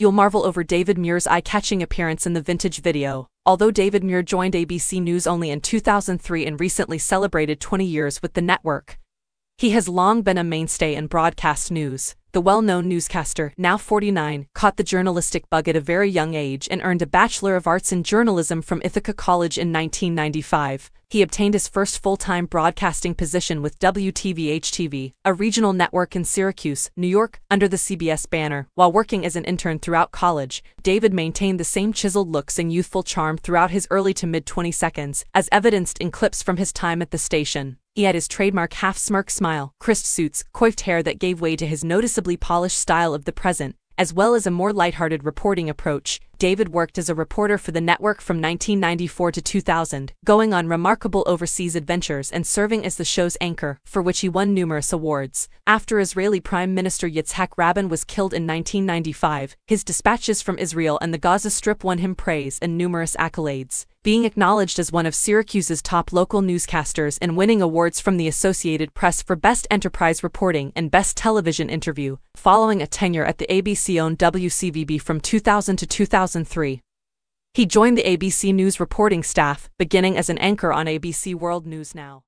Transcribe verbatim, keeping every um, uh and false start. you'll marvel over David Muir's eye-catching appearance in the vintage video. Although David Muir joined A B C News only in two thousand three and recently celebrated twenty years with the network, he has long been a mainstay in broadcast news. The well-known newscaster, now forty-nine, caught the journalistic bug at a very young age and earned a Bachelor of Arts in Journalism from Ithaca College in nineteen ninety-five. He obtained his first full-time broadcasting position with W T V H T V, a regional network in Syracuse, New York, under the C B S banner. While working as an intern throughout college, David maintained the same chiseled looks and youthful charm throughout his early to mid-twenties, as evidenced in clips from his time at the station. He had his trademark half-smirk smile, crisp suits, coiffed hair that gave way to his noticeably polished style of the present, as well as a more lighthearted reporting approach. David worked as a reporter for the network from nineteen ninety-four to two thousand, going on remarkable overseas adventures and serving as the show's anchor, for which he won numerous awards. After Israeli Prime Minister Yitzhak Rabin was killed in nineteen ninety-five, his dispatches from Israel and the Gaza Strip won him praise and numerous accolades, being acknowledged as one of Syracuse's top local newscasters and winning awards from the Associated Press for Best Enterprise Reporting and Best Television Interview. Following a tenure at the A B C-owned W C V B from two thousand to two thousand three, he joined the A B C News reporting staff, beginning as an anchor on A B C World News Now.